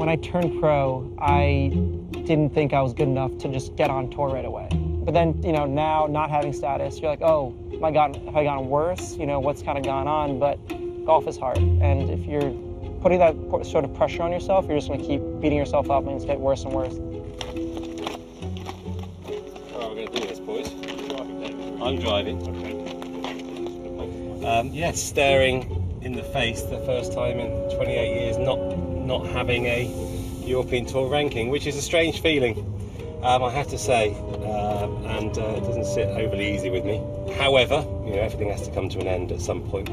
When I turned pro, I didn't think I was good enough to just get on tour right away. But then, you know, now not having status, you're like, oh, my God, have I gotten worse? You know, what's kind of gone on? But golf is hard. And if you're putting that sort of pressure on yourself, you're just going to keep beating yourself up and it's getting worse and worse. All right, we're going to do this, boys. I'm driving. Okay. Yes, staring in the face the first time in 28 years, not having a European Tour ranking, which is a strange feeling, I have to say, and it doesn't sit overly easy with me. However, you know, everything has to come to an end at some point.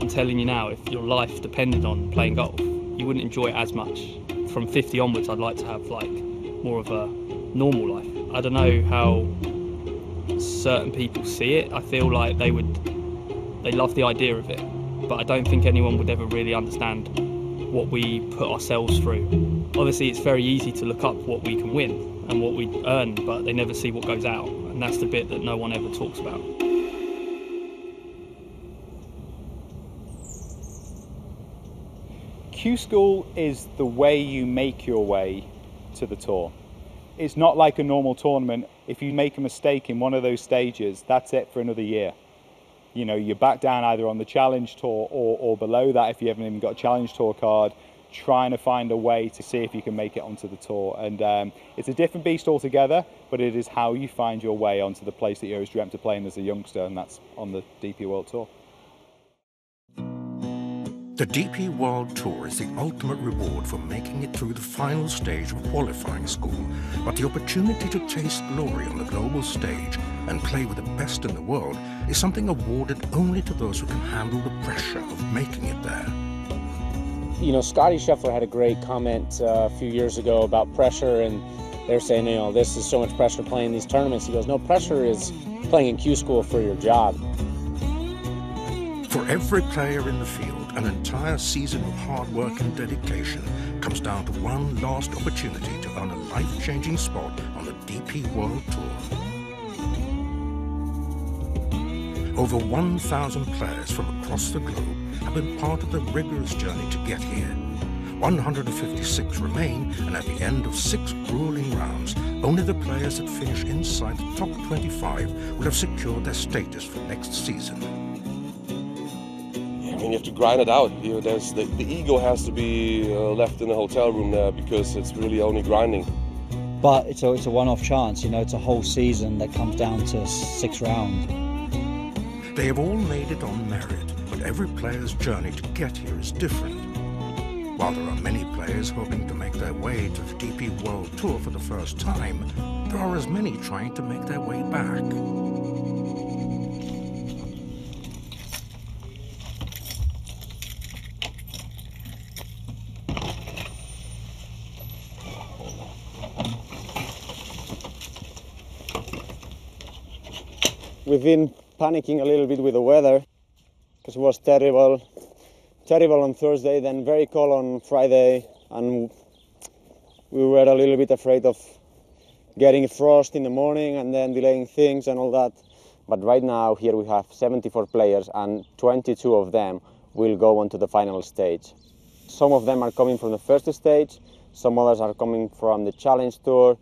I'm telling you now, if your life depended on playing golf, you wouldn't enjoy it as much. From 50 onwards, I'd like to have like more of a normal life. I don't know how certain people see it. I feel like they love the idea of it, but I don't think anyone would ever really understand what we put ourselves through. Obviously, it's very easy to look up what we can win and what we earn, but they never see what goes out, and that's the bit that no one ever talks about. Q-School is the way you make your way to the tour. It's not like a normal tournament. If you make a mistake in one of those stages, that's it for another year. You know, you're back down either on the Challenge Tour or below that if you haven't even got a Challenge Tour card, trying to find a way to see if you can make it onto the tour. And it's a different beast altogether, but it is how you find your way onto the place that you always dreamt of playing as a youngster, and that's on the DP World Tour. The DP World Tour is the ultimate reward for making it through the final stage of qualifying school, but the opportunity to taste glory on the global stage and play with the best in the world is something awarded only to those who can handle the pressure of making it there. You know, Scottie Scheffler had a great comment a few years ago about pressure, and they're saying, you know, this is so much pressure playing these tournaments. He goes, no, pressure is playing in Q-School for your job. For every player in the field, an entire season of hard work and dedication comes down to one last opportunity to earn a life-changing spot on the DP World Tour. Over 1,000 players from across the globe have been part of the rigorous journey to get here. 156 remain, and at the end of 6 grueling rounds, only the players that finish inside the top 25 will have secured their status for next season. I mean, you have to grind it out. You know, there's the ego has to be left in the hotel room there because it's really only grinding. But it's a one-off chance, you know, it's a whole season that comes down to 6 rounds. They have all made it on merit, but every player's journey to get here is different. While there are many players hoping to make their way to the DP World Tour for the first time, there are as many trying to make their way back. We've been panicking a little bit with the weather because it was terrible on Thursday, then very cold on Friday, and we were a little bit afraid of getting frost in the morning and then delaying things and all that. But right now here we have 74 players and 22 of them will go on to the final stage. Some of them are coming from the first stage, some others are coming from the Challenge Tour,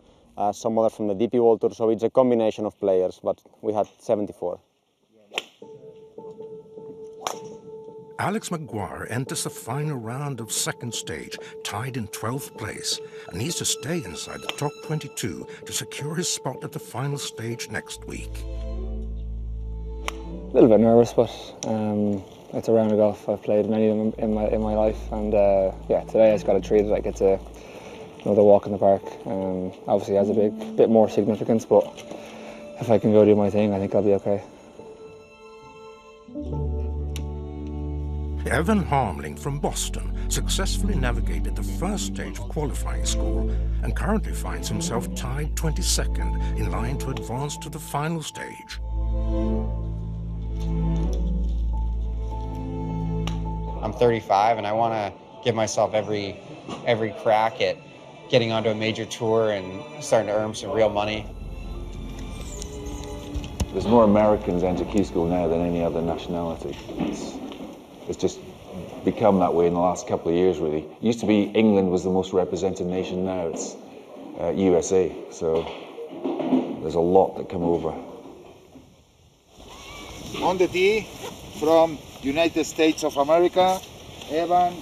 some others from the DP World Tour, so it's a combination of players, but we had 74. Alex Maguire enters the final round of second stage, tied in 12th place, and needs to stay inside the top 22 to secure his spot at the final stage next week. A little bit nervous, but it's a round of golf. I've played many of them in my life, and yeah, today I just got to treat it like it's a another walk in the park. Obviously has a bit more significance, but if I can go do my thing, I think I'll be okay. Evan Harmling from Boston successfully navigated the first stage of qualifying school and currently finds himself tied 22nd in line to advance to the final stage. I'm 35 and I want to give myself every crack at getting onto a major tour and starting to earn some real money. There's more Americans enter Q-School now than any other nationality. It's just become that way in the last couple of years, really. It used to be England was the most represented nation, now it's USA, so there's a lot that come over. On the tee, from United States of America, Evan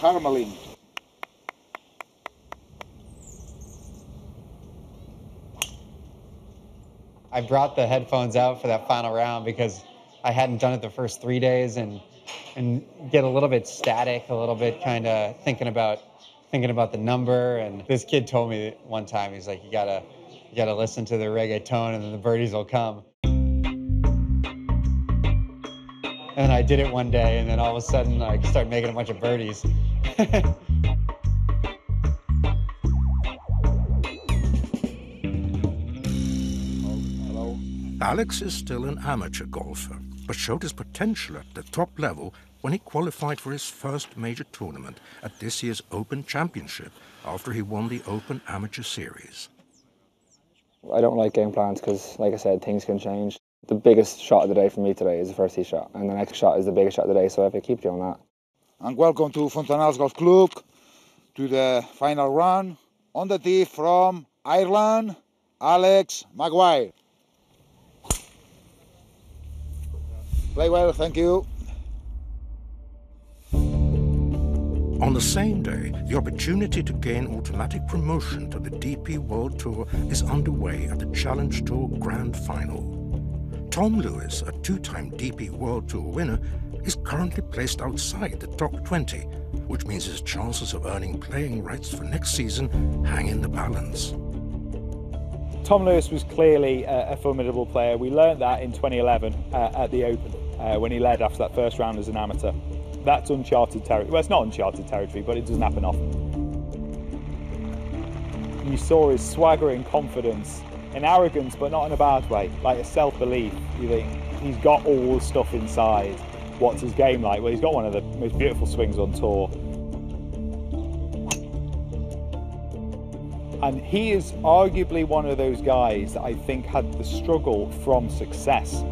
Harmling. I brought the headphones out for that final round because I hadn't done it the first 3 days, and get a little bit static, a little bit kind of thinking about the number. And this kid told me one time, he's like, you gotta listen to the reggaeton and then the birdies will come. And I did it one day, and then all of a sudden I started making a bunch of birdies. Alex is still an amateur golfer, but showed his potential at the top level when he qualified for his first major tournament at this year's Open Championship after he won the Open Amateur Series. I don't like game plans because, like I said, things can change. The biggest shot of the day for me today is the first tee shot, and the next shot is the biggest shot of the day, so I have to keep doing that. And welcome to Fontanals Golf Club, to the final round. On the tee from Ireland, Alex Maguire. Play well, thank you. On the same day, the opportunity to gain automatic promotion to the DP World Tour is underway at the Challenge Tour Grand Final. Tom Lewis, a two-time DP World Tour winner, is currently placed outside the top 20, which means his chances of earning playing rights for next season hang in the balance. Tom Lewis was clearly a formidable player. We learnt that in 2011 at the Open when he led after that first round as an amateur. That's uncharted territory. Well, it's not uncharted territory, but it doesn't happen often. You saw his swagger and confidence and arrogance, but not in a bad way, like a self-belief. You think, he's got all the stuff inside. What's his game like? Well, he's got one of the most beautiful swings on tour. And he is arguably one of those guys that I think had the struggle from success.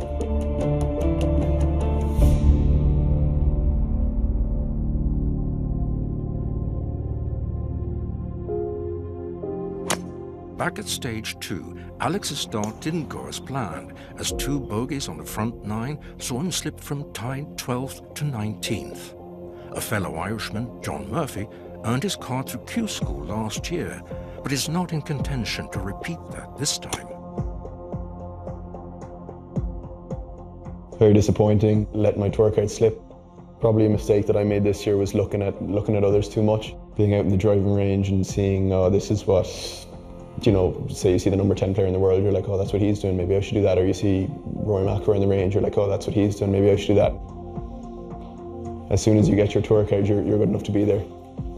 Back at stage 2, Alex's start didn't go as planned, as two bogeys on the front nine saw him slip from tied 12th to 19th. A fellow Irishman, John Murphy, earned his card through Q-School last year, but is not in contention to repeat that this time. Very disappointing, let my workout slip. Probably a mistake that I made this year was looking at others too much. Being out in the driving range and seeing, oh, this is what, you know, say you see the number 10 player in the world, you're like, oh, that's what he's doing, maybe I should do that. Or you see Rory McIlroy in the range, you're like, oh, that's what he's doing, maybe I should do that. As soon as you get your workout, you're good enough to be there.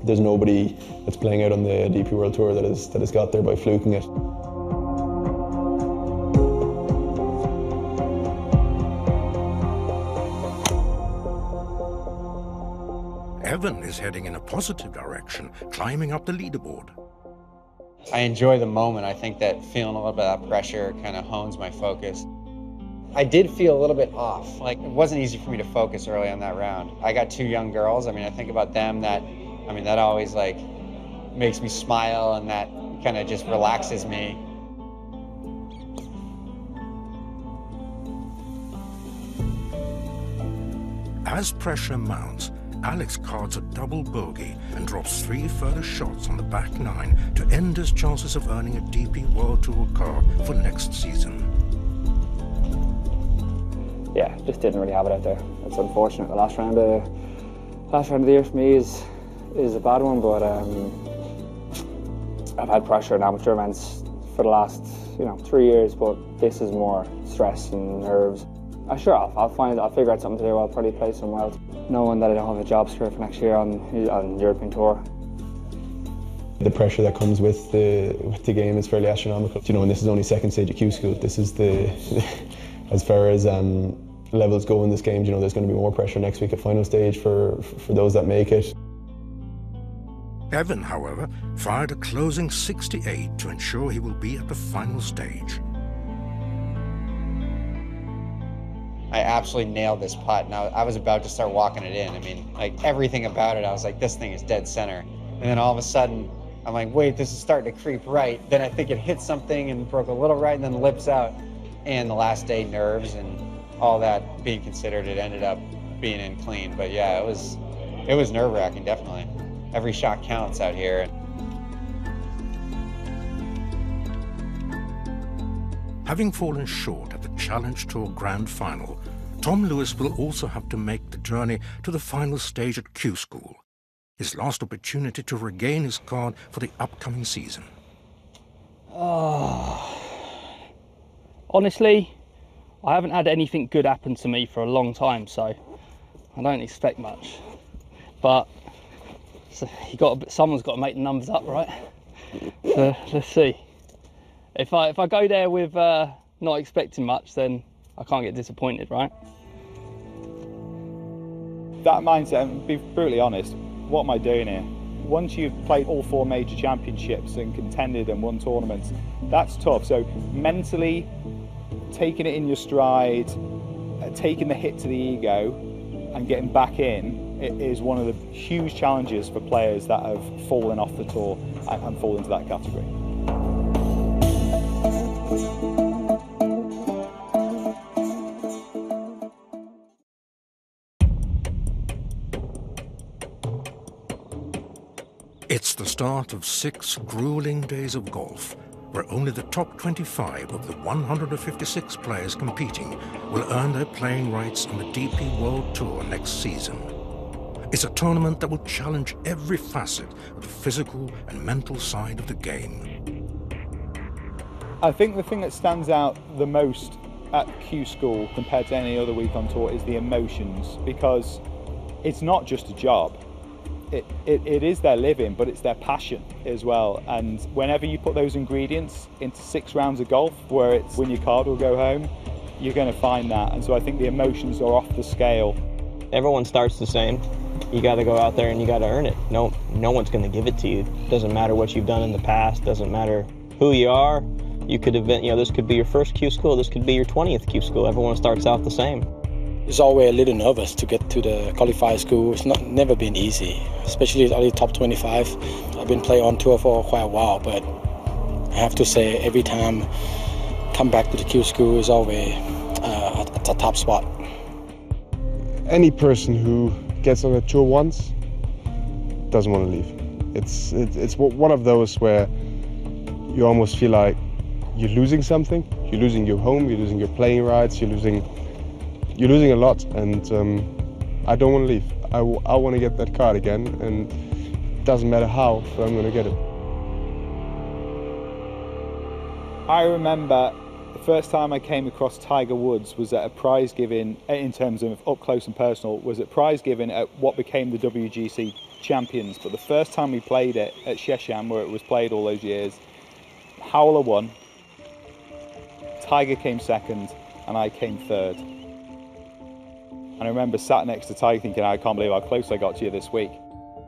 There's nobody that's playing out on the DP World Tour that has got there by fluking it. Evan is heading in a positive direction, climbing up the leaderboard. I enjoy the moment. I think that feeling a little bit of that pressure kind of hones my focus. I did feel a little bit off. Like, it wasn't easy for me to focus early on that round. I got two young girls. I mean, I think about them, that always, like, makes me smile, and that kind of just relaxes me. As pressure mounts, Alex cards a double bogey and drops three further shots on the back nine to end his chances of earning a DP World Tour card for next season. Yeah, just didn't really have it out there. It's unfortunate. The last round of the year for me is a bad one, but I've had pressure in amateur events for the last 3 years, but this is more stress and nerves. I'll figure out something to do. I'll probably play somewhere else, knowing that I don't have a job secure for next year on European tour. The pressure that comes with the game is fairly astronomical. You know, and this is only second stage at Q-School. This is the as far as levels go in this game. You know, there's going to be more pressure next week at final stage for those that make it. Evan, however, fired a closing 68 to ensure he will be at the final stage. I absolutely nailed this putt, and I was about to start walking it in. I mean, like, everything about it, I was like, this thing is dead center. And then all of a sudden, I'm like, wait, this is starting to creep right. Then I think it hit something and broke a little right and then lips out. And the last day, nerves and all that being considered, it ended up being in clean. But yeah, it was nerve-wracking, definitely. Every shot counts out here. Having fallen short at the Challenge Tour Grand Final, Tom Lewis will also have to make the journey to the final stage at Q-School, his last opportunity to regain his card for the upcoming season. Honestly, I haven't had anything good happen to me for a long time, so I don't expect much. But so someone's got to make the numbers up, right? So let's see. If I go there with not expecting much, then I can't get disappointed, right? That mindset, and be brutally honest, what am I doing here? Once you've played all four major championships and contended and won tournaments, that's tough. So mentally, taking it in your stride, taking the hit to the ego and getting back in, it is one of the huge challenges for players that have fallen off the tour and fall into that category. It's the start of 6 grueling days of golf, where only the top 25 of the 156 players competing will earn their playing rights on the DP World Tour next season. It's a tournament that will challenge every facet of the physical and mental side of the game. I think the thing that stands out the most at Q-School compared to any other week on tour is the emotions, because it's not just a job. It is their living, but it's their passion as well. And whenever you put those ingredients into 6 rounds of golf, where it's win your card or go home, you're going to find that. And so I think the emotions are off the scale. Everyone starts the same. You got to go out there and you got to earn it. No one's going to give it to you. Doesn't matter what you've done in the past. Doesn't matter who you are. You could have been, you know, this could be your first Q-School. This could be your 20th Q-School. Everyone starts out the same. It's always a little nervous to get to the qualifier school. It's never been easy, especially the top 25. I've been playing on tour for quite a while, but I have to say every time I come back to the Q-School is always a top spot. Any person who gets on a tour once doesn't want to leave. It's one of those where you almost feel like you're losing something. You're losing your home, you're losing your playing rights, you're losing a lot, and I don't want to leave. I want to get that card again, and it doesn't matter how, but I'm going to get it. I remember the first time I came across Tiger Woods was at a prize giving, in terms of up close and personal, was at prize giving at what became the WGC Champions. But the first time we played it at Sheshan, where it was played all those years, Howler won, Tiger came second, and I came third. And I remember sat next to Tiger thinking, I can't believe how close I got to you this week.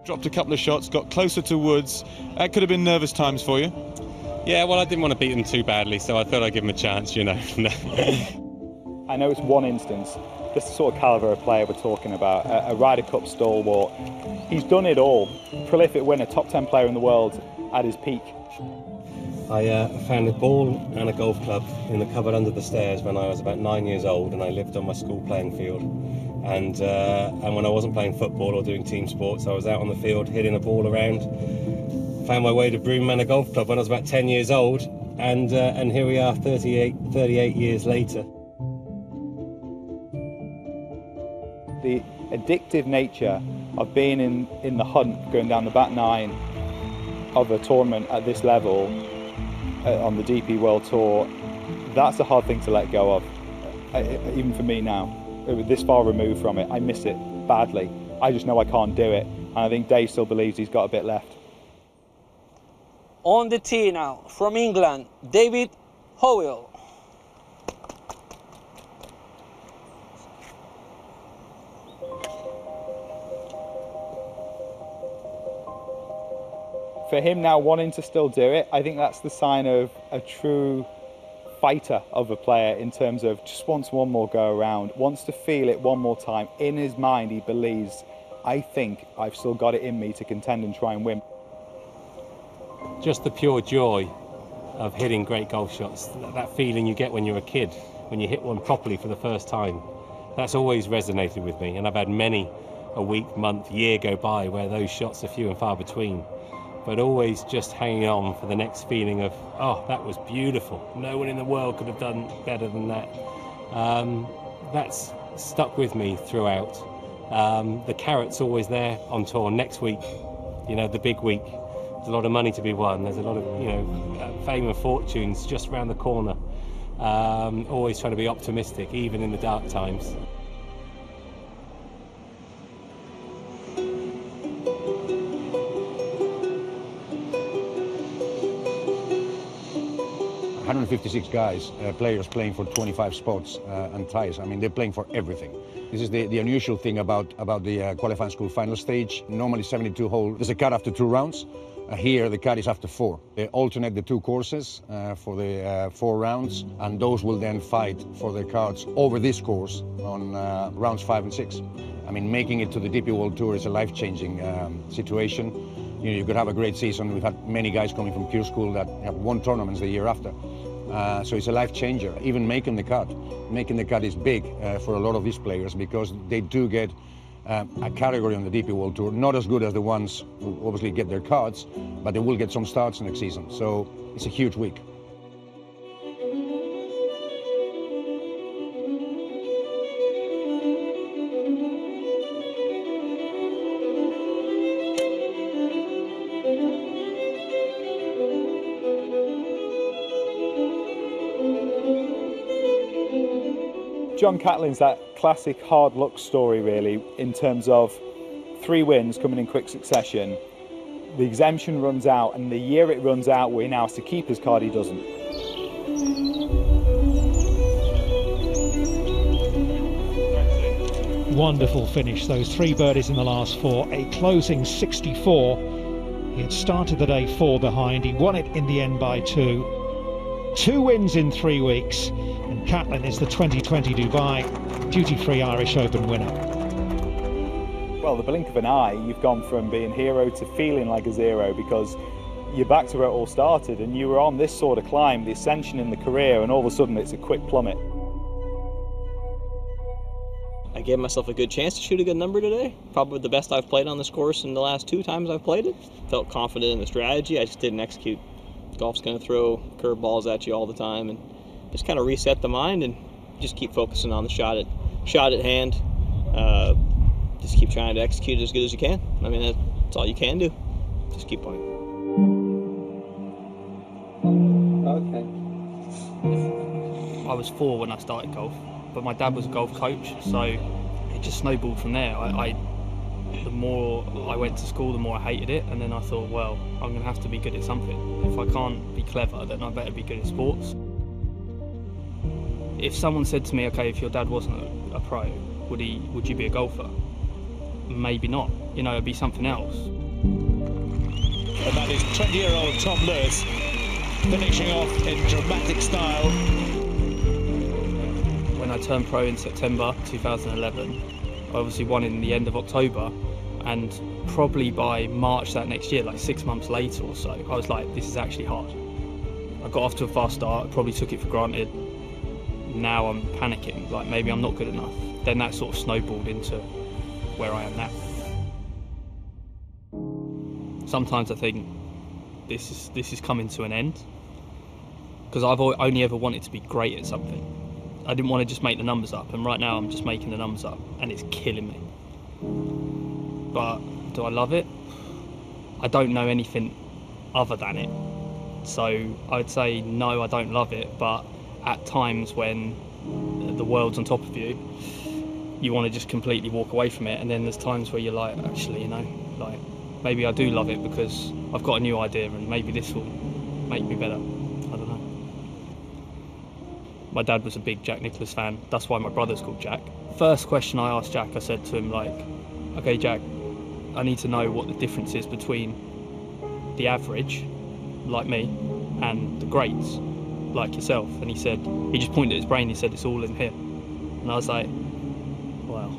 Dropped a couple of shots, got closer to Woods. That could have been nervous times for you. Yeah, well, I didn't want to beat him too badly, so I thought I'd give him a chance, you know. I know it's one instance. That's the sort of calibre of player we're talking about. A Ryder Cup stalwart. He's done it all. Prolific winner, top 10 player in the world at his peak. I found a ball and a golf club in the cupboard under the stairs when I was about 9 years old, and I lived on my school playing field. And when I wasn't playing football or doing team sports, I was out on the field hitting a ball around. Found my way to Broom Manor Golf Club when I was about 10 years old, and here we are 38 years later. The addictive nature of being in the hunt, going down the back 9 of a tournament at this level, on the DP World Tour, that's a hard thing to let go of, even for me now. This far removed from it, I miss it badly. I just know I can't do it, and I think Dave still believes he's got a bit left. On the tee now, from England, David Howell. For him now wanting to still do it, I think that's the sign of a true fighter of a player in terms of just wants one more go around, wants to feel it one more time. In his mind, he believes, I think I've still got it in me to contend and try and win. Just the pure joy of hitting great golf shots, that feeling you get when you're a kid, when you hit one properly for the first time. That's always resonated with me, and I've had many a week, month, year go by where those shots are few and far between, but always just hanging on for the next feeling of, oh, that was beautiful. No one in the world could have done better than that. That's stuck with me throughout. The carrot's always there on tour. Next week, you know, the big week. There's a lot of money to be won. There's a lot of, you know, fame and fortunes just around the corner. Always trying to be optimistic, even in the dark times. $156 guys, players playing for 25 spots and ties. I mean, they're playing for everything. This is the unusual thing about the qualifying school final stage. Normally 72 holes. There's a cut after 2 rounds. Here the cut is after 4. They alternate the 2 courses for the 4 rounds, and those will then fight for their cards over this course on rounds 5 and 6. I mean, making it to the DP World Tour is a life-changing situation. You know, you could have a great season. We've had many guys coming from Q-School that have won tournaments the year after. So it's a life changer. Even making the cut. Making the cut is big for a lot of these players, because they do get a category on the DP World Tour, not as good as the ones who obviously get their cuts, but they will get some starts next season. So it's a huge week. John Catlin's that classic hard luck story, really, in terms of 3 wins coming in quick succession. The exemption runs out, and the year it runs out, we're now to keep his card, he doesn't. Wonderful finish, those 3 birdies in the last 4, a closing 64. He had started the day 4 behind, he won it in the end by 2. 2 wins in 3 weeks, and Catlin is the 2020 Dubai Duty-Free Irish Open winner. Well, the blink of an eye, you've gone from being hero to feeling like a zero, because you're back to where it all started, and you were on this sort of climb, the ascension in the career, and all of a sudden it's a quick plummet. I gave myself a good chance to shoot a good number today. Probably the best I've played on this course in the last 2 times I've played it. Felt confident in the strategy, I just didn't execute. Golf's going to throw curveballs at you all the time, and just kind of reset the mind and just keep focusing on the shot at hand. Just keep trying to execute as good as you can. I mean, that's all you can do. Just keep playing. Okay. I was 4 when I started golf, but my dad was a golf coach, so it just snowballed from there. The more I went to school, the more I hated it, and then I thought, well, I'm going to have to be good at something. If I can't be clever, then I better be good at sports. If someone said to me, okay, if your dad wasn't a pro, would you be a golfer? Maybe not. You know, it'd be something else. And that is 20-year-old Tom Lewis finishing off in dramatic style. When I turned pro in September 2011, I obviously won in the end of October, and probably by March that next year, like 6 months later or so, I was like, this is actually hard. I got off to a fast start, probably took it for granted. Now I'm panicking, like maybe I'm not good enough. Then that sort of snowballed into where I am now. Sometimes I think this is coming to an end, because I've only ever wanted to be great at something. I didn't want to just make the numbers up, and right now I'm just making the numbers up, and it's killing me. But do I love it? I don't know anything other than it. So I'd say no, I don't love it, but at times when the world's on top of you, you want to just completely walk away from it, and then there's times where you're like, actually, you know, like maybe I do love it because I've got a new idea, and maybe this will make me better. My dad was a big Jack Nicholas fan, that's why my brother's called Jack. First question I asked Jack, I said to him like, okay Jack, I need to know what the difference is between the average, like me, and the greats. like yourself. And he said, he just pointed at his brain, he said, it's all in here. And I was like, well,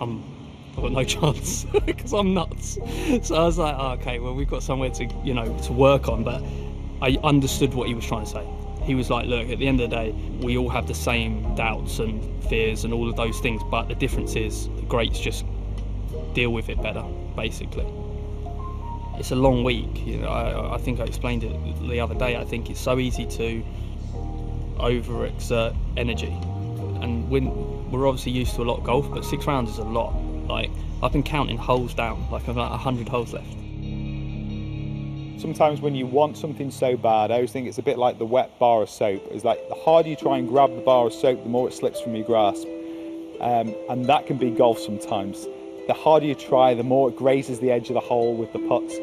I've got no chance because I'm nuts. So I was like, oh, okay, well, we've got somewhere to, you know, to work on. But I understood what he was trying to say. He was like, look, at the end of the day, we all have the same doubts and fears and all of those things, but the difference is the greats just deal with it better, basically. It's a long week. You know, I think I explained it the other day. I think it's so easy to overexert energy. And when we're obviously used to a lot of golf, but 6 rounds is a lot. Like, I've been counting holes down, like I've got 100 holes left. Sometimes when you want something so bad, I always think it's a bit like the wet bar of soap. It's like the harder you try and grab the bar of soap, the more it slips from your grasp. And that can be golf sometimes. The harder you try, the more it grazes the edge of the hole with the putts.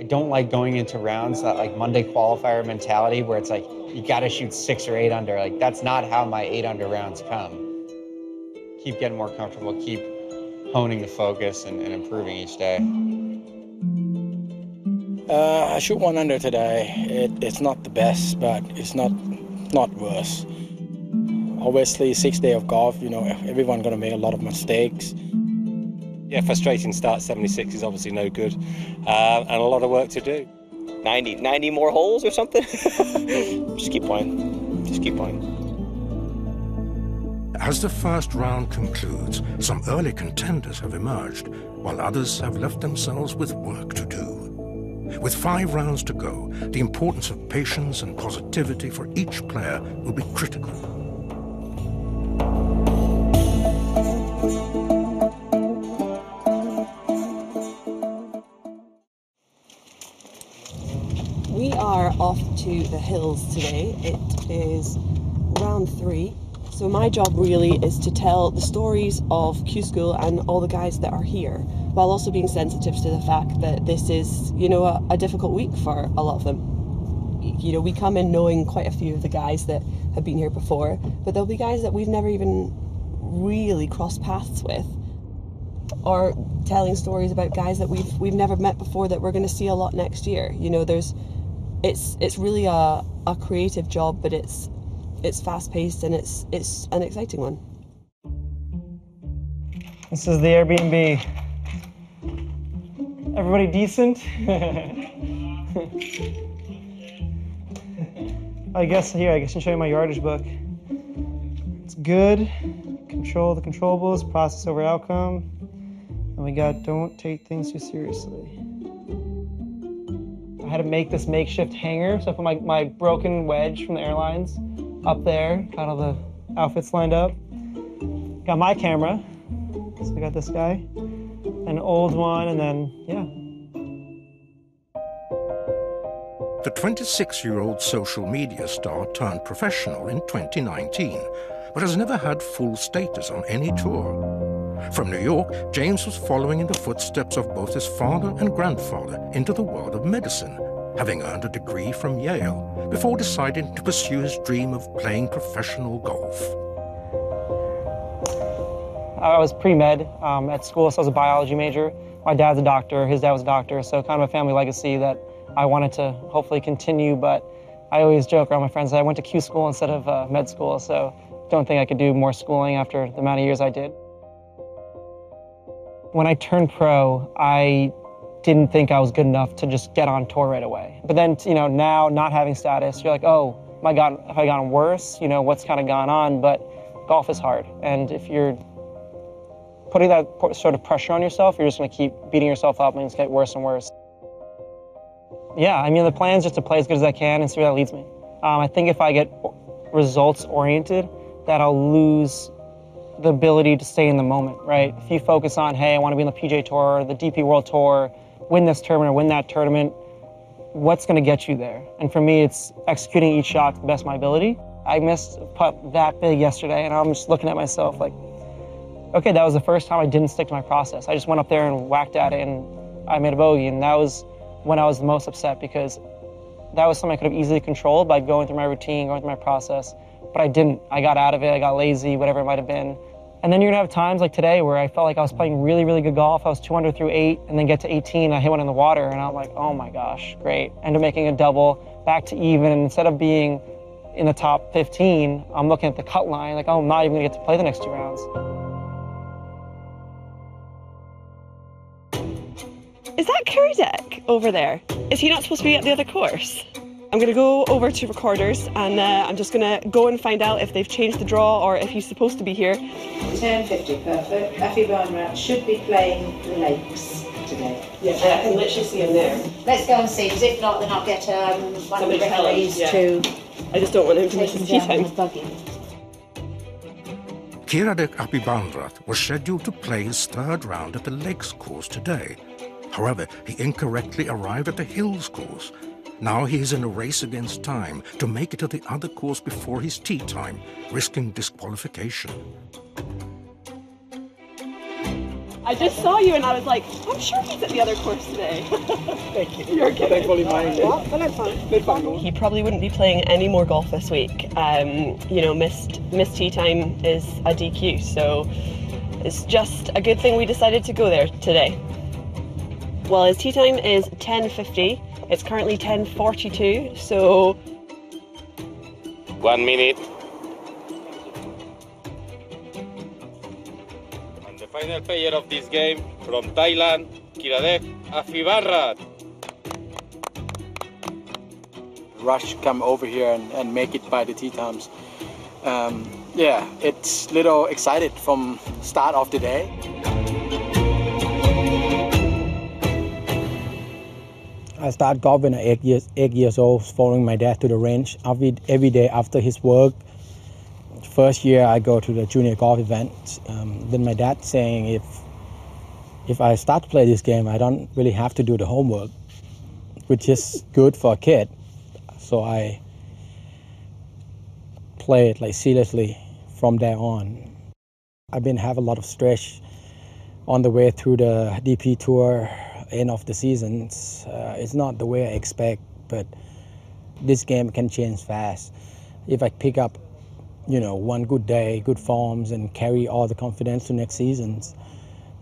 I don't like going into rounds that like Monday qualifier mentality where it's like, you gotta shoot 6 or 8 under. Like, that's not how my 8 under rounds come. Keep getting more comfortable, keep honing the focus and improving each day. I shoot 1 under today. It's not the best, but it's not worse. Obviously, 6th day of golf, you know, everyone gonna make a lot of mistakes. Yeah, frustrating start, 76 is obviously no good, and a lot of work to do. 90 more holes or something? Just keep playing, just keep playing. As the first round concludes, some early contenders have emerged, while others have left themselves with work to do. With 5 rounds to go, the importance of patience and positivity for each player will be critical. We are off to the hills today. It is round 3. So my job really is to tell the stories of Q-School and all the guys that are here, while also being sensitive to the fact that this is, you know, a difficult week for a lot of them. You know, we come in knowing quite a few of the guys that have been here before, but there'll be guys that we've never even really crossed paths with, or telling stories about guys that we've never met before that we're going to see a lot next year. You know, it's really a creative job, but it's fast-paced and it's an exciting one. This is the Airbnb. Everybody decent? I guess I can show you my yardage book. It's good. Control the controllables, process over outcome. And we got don't take things too seriously. I had to make this makeshift hanger, so I put my broken wedge from the airlines up there, got all the outfits lined up. Got my camera, so I got this guy, an old one, and then, yeah. The 26-year-old social media star turned professional in 2019, but has never had full status on any tour. From New York, James was following in the footsteps of both his father and grandfather into the world of medicine, having earned a degree from Yale, before deciding to pursue his dream of playing professional golf. I was pre-med at school, so I was a biology major. My dad's a doctor, his dad was a doctor, so kind of a family legacy that I wanted to hopefully continue, but I always joke around my friends that I went to Q-School instead of med school, so don't think I could do more schooling after the amount of years I did. When I turned pro, I didn't think I was good enough to just get on tour right away. But then, you know, now not having status, you're like, oh my God, have I gotten worse? You know, what's kind of gone on? But golf is hard. And if you're putting that sort of pressure on yourself, you're just gonna keep beating yourself up and it's gonna get worse and worse. Yeah, I mean, the plan is just to play as good as I can and see where that leads me. I think if I get results oriented, that I'll lose the ability to stay in the moment, right? If you focus on, hey, I wanna be on the PGA Tour, or the DP World Tour, win this tournament or win that tournament, what's gonna get you there? And for me, it's executing each shot to the best of my ability. I missed a putt that big yesterday and I'm just looking at myself like, okay, that was the first time I didn't stick to my process. I just went up there and whacked at it and I made a bogey, and that was when I was the most upset because that was something I could have easily controlled by going through my routine, going through my process, but I didn't. I got out of it, I got lazy, whatever it might have been. And then you're gonna have times like today where I felt like I was playing really, really good golf. I was 2 under through 8, and then get to 18, I hit one in the water, and I'm like, oh my gosh, great. End up making a double, back to even, and instead of being in the top 15, I'm looking at the cut line, like, oh, I'm not even gonna get to play the next 2 rounds. Is that Kiradech over there? Is he not supposed to be at the other course? I'm gonna go over to Recorders and I'm just gonna go and find out if they've changed the draw or if he's supposed to be here. Turn 50 perfect. Aphibarnrat should be playing the Lakes today. Yeah, I can literally see him there. Let's go and see, because if not, then I'll get one of the referees to. I just don't want him to miss his tee time. Kiradech Aphibarnrat was scheduled to play his 3rd round at the Lakes course today. However, he incorrectly arrived at the Hills course. Now he is in a race against time to make it to the other course before his tee time, risking disqualification. I just saw you and I was like, I'm sure he's at the other course today. Thank you. You're kidding. Thankfully mine. Well, he probably wouldn't be playing any more golf this week. You know, missed tee time is a DQ, so it's just a good thing we decided to go there today. Well, his tee time is 10:50. It's currently 10:42, so 1 minute. And the final player of this game from Thailand, Kiradech Aphibarnrat. Rush come over here and make it by the tee times. Yeah, it's a little excited from start of the day. I started golf when I was 8 years old, following my dad to the range every day after his work. First year I go to the junior golf event. Then my dad saying if I start to play this game, I don't really have to do the homework, which is good for a kid. So I play it like seriously from there on. I've been having a lot of stress on the way through the DP Tour. End of the seasons, it's not the way I expect, but this game can change fast. If I pick up, you know, one good day, good forms, and carry all the confidence to next seasons,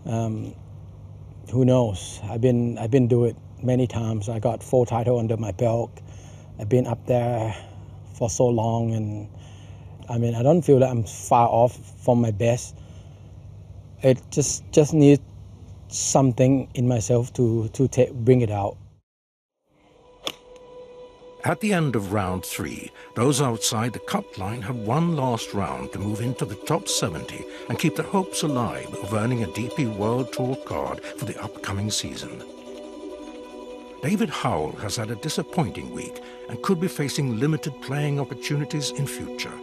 who knows? I've been doing it many times. I got 4 titles under my belt. I've been up there for so long, and I mean, I don't feel that I'm far off from my best. It just needs something in myself to bring it out. At the end of round 3, those outside the cut line have one last round to move into the top 70 and keep their hopes alive of earning a DP World Tour card for the upcoming season. David Howell has had a disappointing week and could be facing limited playing opportunities in future.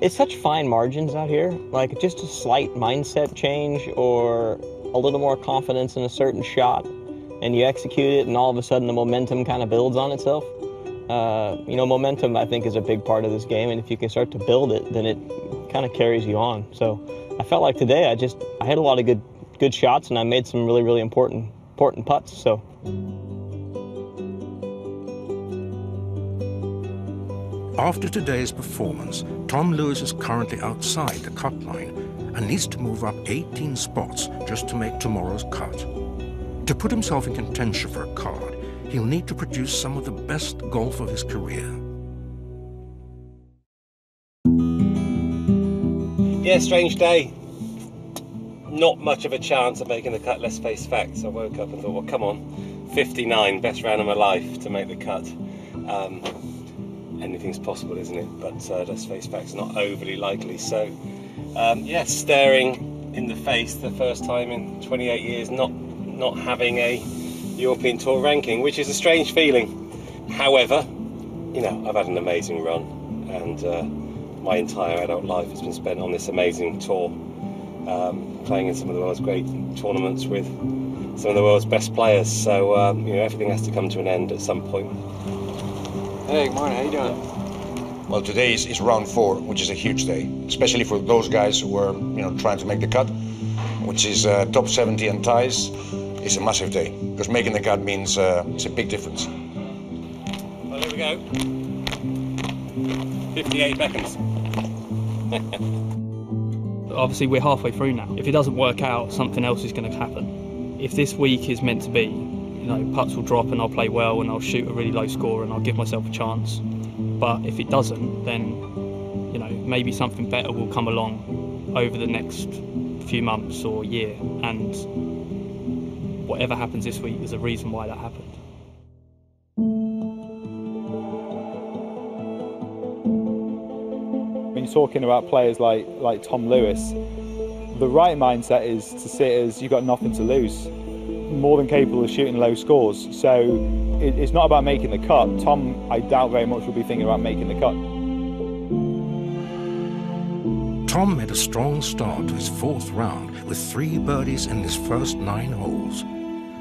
It's such fine margins out here, like just a slight mindset change or a little more confidence in a certain shot, and you execute it, and all of a sudden the momentum kind of builds on itself. You know, momentum, I think, is a big part of this game, and if you can start to build it, then it kind of carries you on. So I felt like today I had a lot of good shots, and I made some really, really important putts. So after today's performance, Tom Lewis is currently outside the cut line and needs to move up 18 spots just to make tomorrow's cut. To put himself in contention for a card, he'll need to produce some of the best golf of his career. Yeah, strange day. Not much of a chance of making the cut, let's face facts. I woke up and thought, well, come on, 59, best round of my life to make the cut. Anything's possible, isn't it? But let's face facts, not overly likely. So. Yeah, staring in the face the first time in 28 years, not having a European Tour ranking, which is a strange feeling. However, you know, I've had an amazing run, and my entire adult life has been spent on this amazing tour, playing in some of the world's great tournaments with some of the world's best players. So, you know, everything has to come to an end at some point. Hey, good morning, how you doing? Well, today is round 4, which is a huge day, especially for those guys who are, you know, trying to make the cut, which is top 70 and ties. It's a massive day, because making the cut means it's a big difference. Well, here we go. 58 seconds. Obviously we're halfway through now. If it doesn't work out, something else is going to happen. If this week is meant to be, you know, putts will drop and I'll play well and I'll shoot a really low score and I'll give myself a chance. But if it doesn't, then, you know, maybe something better will come along over the next few months or year, and whatever happens this week, there's a reason why that happened. When you're talking about players like Tom Lewis, the right mindset is to sit as you've got nothing to lose. More than capable of shooting low scores, so it's not about making the cut. Tom, I doubt very much, will be thinking about making the cut. Tom made a strong start to his fourth round with 3 birdies in his first 9 holes,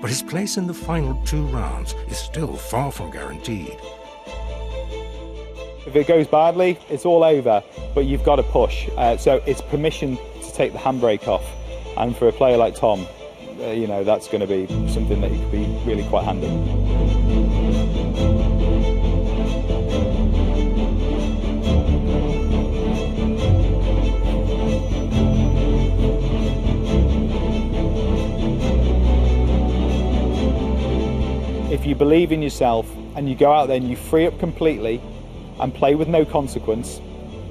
but his place in the final 2 rounds is still far from guaranteed. If it goes badly, it's all over, but you've got to push. So it's permission to take the handbrake off, and for a player like Tom, you know, that's going to be something that could be really quite handy. If you believe in yourself and you go out there and you free up completely and play with no consequence,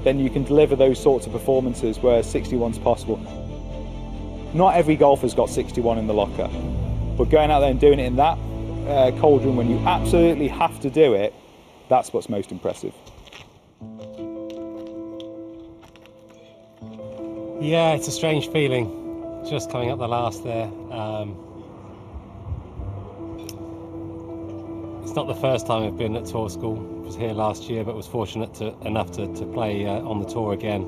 then you can deliver those sorts of performances where 61's possible. Not every golfer's got 61 in the locker, but going out there and doing it in that cauldron when you absolutely have to do it, that's what's most impressive. Yeah, it's a strange feeling just coming up the last there. It's not the first time I've been at tour school. I was here last year, but was fortunate enough to play on the tour again.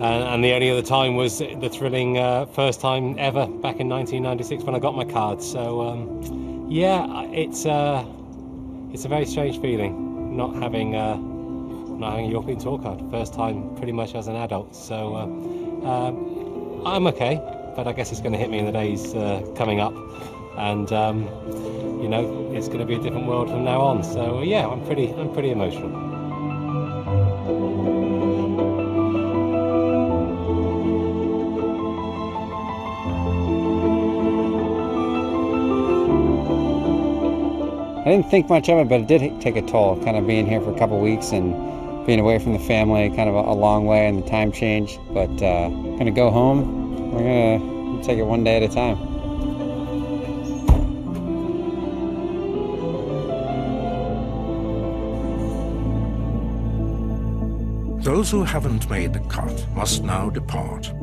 And the only other time was the thrilling first time ever back in 1996 when I got my card. So yeah, it's a very strange feeling not having a European Tour card, first time pretty much as an adult. So I'm okay, but I guess it's going to hit me in the days coming up, and you know, it's going to be a different world from now on. So yeah, I'm pretty emotional. I didn't think much of it, but it did take a toll, kind of being here for a couple of weeks and being away from the family, kind of a long way, and the time change. But I'm going to go home. We're going to take it one day at a time. Those who haven't made the cut must now depart,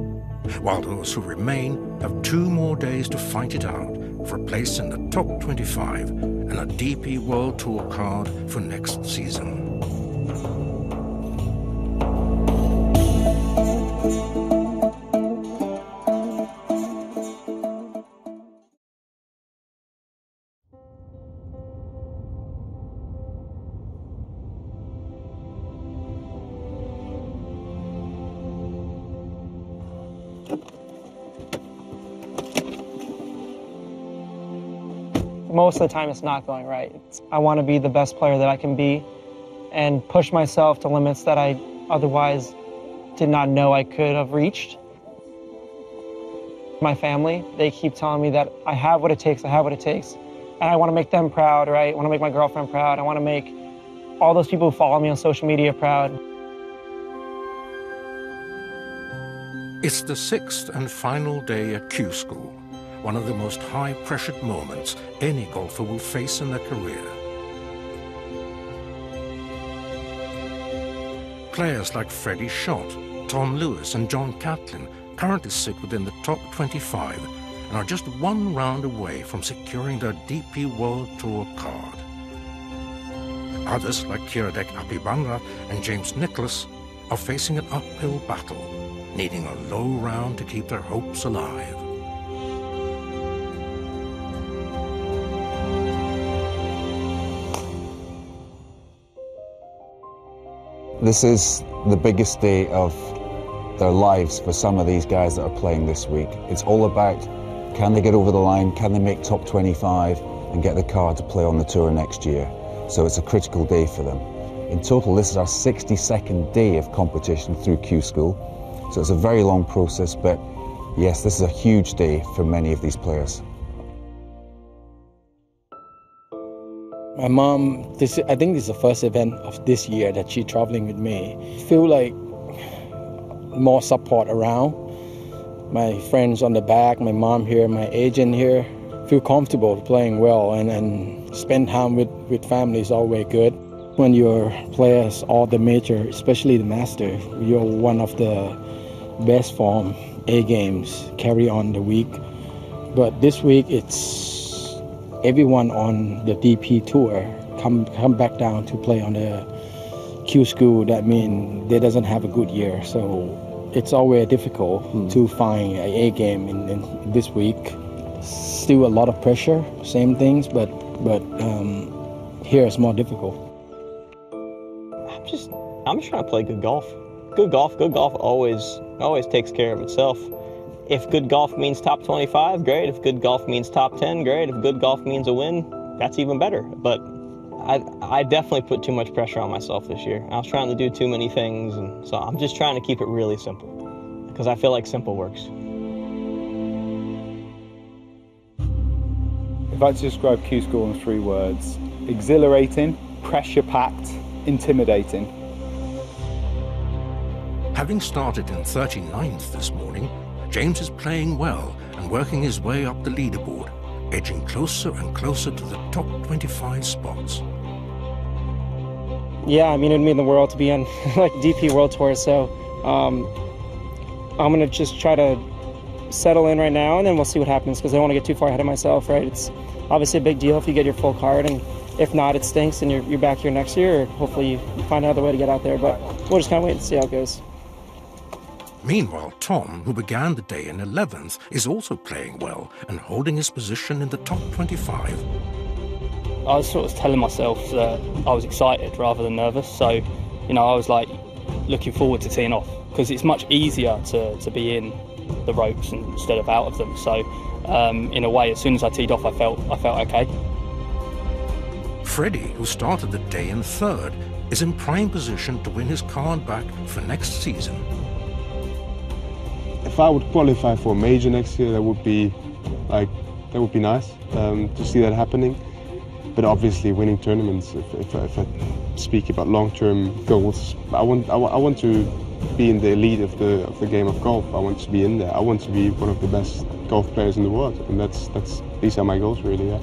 while those who remain have 2 more days to fight it out for a place in the top 25 and a DP World Tour card for next season. Most of the time it's not going right. I want to be the best player that I can be and push myself to limits that I otherwise did not know I could have reached. My family, they keep telling me that I have what it takes, I have what it takes. And I want to make them proud, right? I want to make my girlfriend proud. I want to make all those people who follow me on social media proud. It's the 6th and final day at Q-School, one of the most high-pressured moments any golfer will face in their career. Players like Freddie Schott, Tom Lewis and John Catlin currently sit within the top 25 and are just 1 round away from securing their DP World Tour card. Others like Kiradech Aphibarnrat and James Nicholas are facing an uphill battle, needing a low round to keep their hopes alive. This is the biggest day of their lives for some of these guys that are playing this week. It's all about, can they get over the line, can they make top 25 and get the card to play on the tour next year? So it's a critical day for them. In total, this is our 62nd day of competition through Q-School. So it's a very long process, but yes, this is a huge day for many of these players. My mom, I think this is the first event of this year that she's traveling with me. Feel like more support around. My friends on the back, my mom here, my agent here. Feel comfortable playing well and spend time with family is always good. When your players all the major, especially the master, you're one of the best form A games carry on the week. But this week it's everyone on the DP Tour come back down to play on the Q-School. That means they doesn't have a good year, so it's always difficult to find an A game in this week. Still a lot of pressure, same things, but here it's more difficult. I'm just trying to play good golf. Good golf always takes care of itself. If good golf means top 25, great. If good golf means top 10, great. If good golf means a win, that's even better. But I definitely put too much pressure on myself this year. I was trying to do too many things, and so I'm just trying to keep it really simple because I feel like simple works. If I had to describe Q-School in 3 words, exhilarating, pressure-packed, intimidating. Having started in 39th this morning, James is playing well and working his way up the leaderboard, edging closer and closer to the top 25 spots. Yeah, I mean, it'd mean the world to be on like DP World Tour, so I'm gonna just try to settle in right now, and then we'll see what happens, because I don't want to get too far ahead of myself, right? It's obviously a big deal if you get your full card, and if not, it stinks, and you're back here next year, or hopefully you find another way to get out there, but we'll just kind of wait and see how it goes. Meanwhile, Tom, who began the day in 11th, is also playing well and holding his position in the top 25. I was sort of telling myself that I was excited rather than nervous, so, you know, I was, like, looking forward to teeing off, because it's much easier to be in the ropes instead of out of them. So in a way, as soon as I teed off, I felt okay. Freddie, who started the day in 3rd, is in prime position to win his card back for next season. If I would qualify for a major next year, that would be nice to see that happening. But obviously, winning tournaments. If I speak about long-term goals, I want to be in the elite of the game of golf. I want to be in there. I want to be one of the best golf players in the world, and that's these are my goals, really. Yeah.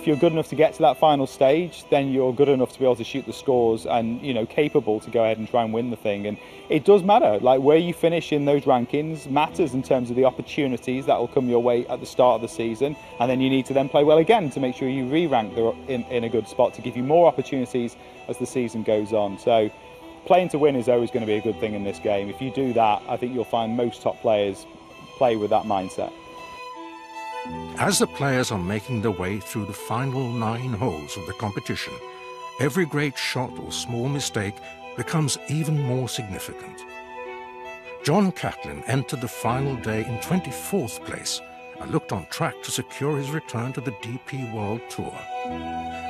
If you're good enough to get to that final stage, then you're good enough to be able to shoot the scores and, you know, capable to go ahead and try and win the thing. And it does matter, like, where you finish in those rankings matters in terms of the opportunities that will come your way at the start of the season, and then you need to then play well again to make sure you re-rank in a good spot to give you more opportunities as the season goes on. So playing to win is always going to be a good thing in this game. If you do that, I think you'll find most top players play with that mindset. As the players are making their way through the final 9 holes of the competition, every great shot or small mistake becomes even more significant. John Catlin entered the final day in 24th place and looked on track to secure his return to the DP World Tour.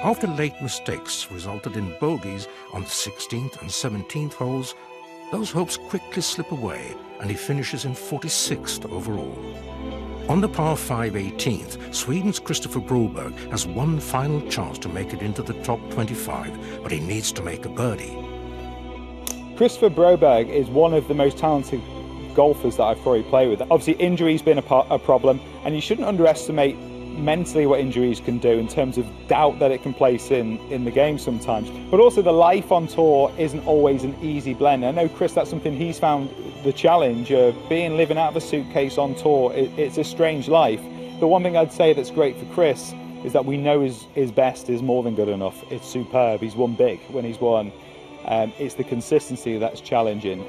After late mistakes resulted in bogeys on the 16th and 17th holes, those hopes quickly slip away and he finishes in 46th overall. On the par 5 18th, Sweden's Christopher Broberg has one final chance to make it into the top 25, but he needs to make a birdie. Christopher Broberg is one of the most talented golfers that I've probably played with. Obviously, injury's been a problem, and you shouldn't underestimate mentally what injuries can do in terms of doubt that it can place in the game sometimes. But also, the life on tour isn't always an easy blend. I know, Chris, that's something he's found. The challenge of living out of a suitcase on tour, it's a strange life. The one thing I'd say that's great for Chris is that we know his best is more than good enough. It's superb. He's won big when he's won. It's the consistency that's challenging.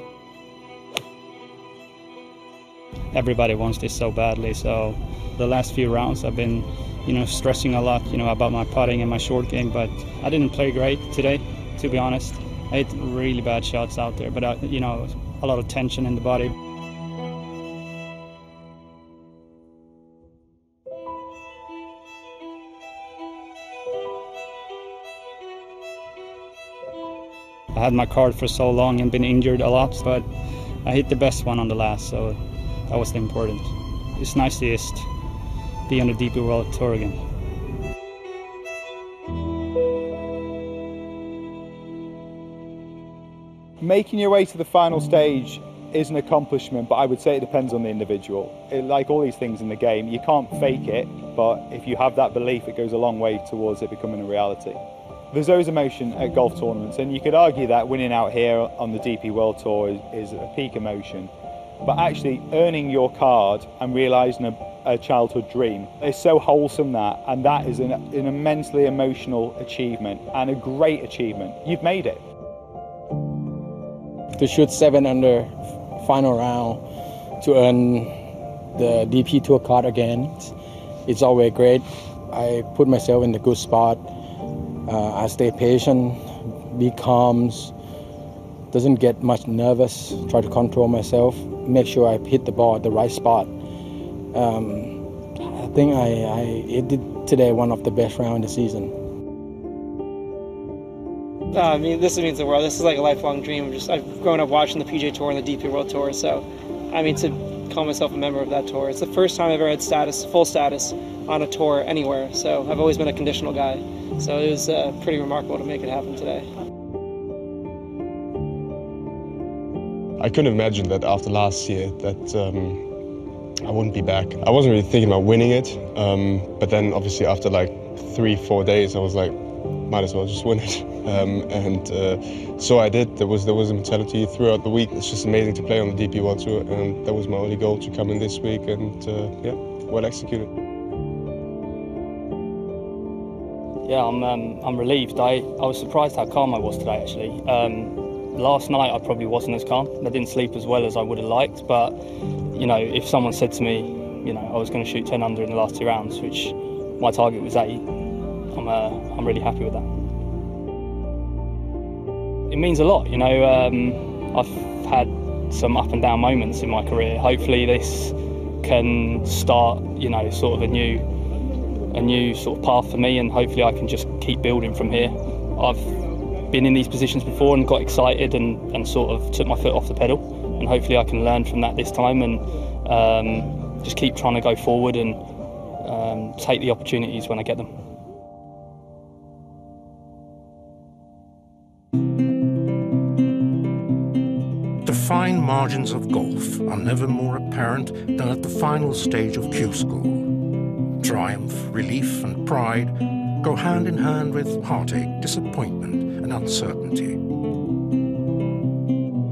Everybody wants this so badly, so the last few rounds I've been, you know, stressing a lot, you know, about my putting and my short game, but I didn't play great today, to be honest. I hit really bad shots out there, but you know, a lot of tension in the body. I had my card for so long and been injured a lot, but I hit the best one on the last, so that was the important. It's nice to just be on the DP World Tour again. Making your way to the final stage is an accomplishment, but I would say it depends on the individual. Like all these things in the game, you can't fake it, but if you have that belief, it goes a long way towards it becoming a reality. There's always emotion at golf tournaments, and you could argue that winning out here on the DP World Tour is a peak emotion, but actually earning your card and realising a childhood dream is so wholesome, that, and that is an immensely emotional achievement and a great achievement. You've made it. To shoot 7 under final round to earn the DP Tour card again, it's always great. I put myself in the good spot. I stay patient, be calm, doesn't get much nervous, try to control myself, make sure I hit the ball at the right spot. I think I did today one of the best rounds of the season. I mean, this means the world. This is like a lifelong dream. I've grown up watching the PGA Tour and the DP World Tour, so I mean, to call myself a member of that tour. It's the first time I've ever had status, full status, on a tour anywhere. So I've always been a conditional guy. So it was pretty remarkable to make it happen today. I couldn't imagine that after last year that I wouldn't be back. I wasn't really thinking about winning it, but then obviously after like 3-4 days, I was like, might as well just win it. So I did. There was a mentality throughout the week. It's just amazing to play on the DP World Tour, and that was my only goal to come in this week, and yeah, well executed. Yeah, I'm relieved. I was surprised how calm I was today, actually. Last night I probably wasn't as calm. I didn't sleep as well as I would have liked, but you know, if someone said to me, you know, I was going to shoot 10 under in the last 2 rounds, which my target was 8, I'm really happy with that. It means a lot, you know. I've had some up and down moments in my career. Hopefully this can start, you know, sort of a new sort of path for me, and hopefully I can just keep building from here. I've been in these positions before and got excited and sort of took my foot off the pedal, and hopefully I can learn from that this time and just keep trying to go forward and take the opportunities when I get them. The fine margins of golf are never more apparent than at the final stage of Q-School. Triumph, relief and pride go hand in hand with heartache, disappointment and uncertainty.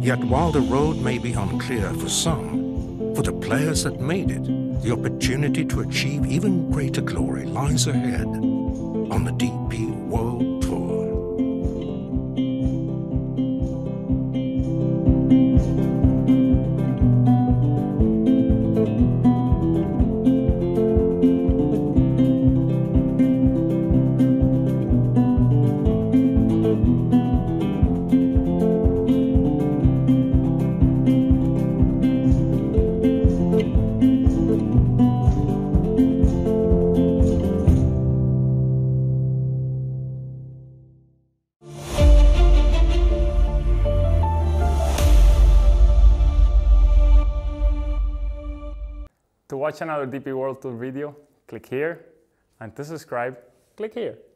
Yet while the road may be unclear for some, for the players that made it, the opportunity to achieve even greater glory lies ahead on the DP World Tour. To watch another DP World Tour video, click here, and to subscribe, click here.